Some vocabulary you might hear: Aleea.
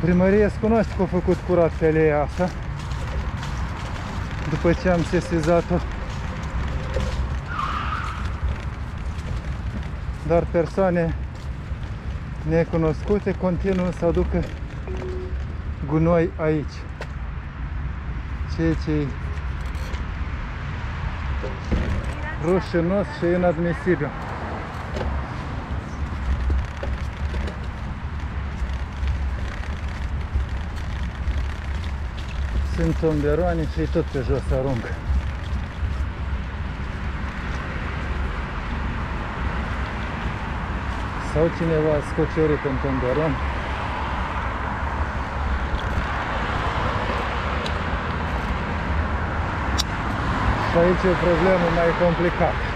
Primăria cunoaște că a făcut curat pe aleea asta, după ce am sesizat-o. Dar persoane necunoscute continuă să aducă gunoi aici. Ceea ce e rușinos și inadmisibil. Sunt tomberoane și tot pe jos aruncă. Sau cineva a scocerit un tomberon. Și aici e o problemă mai complicată.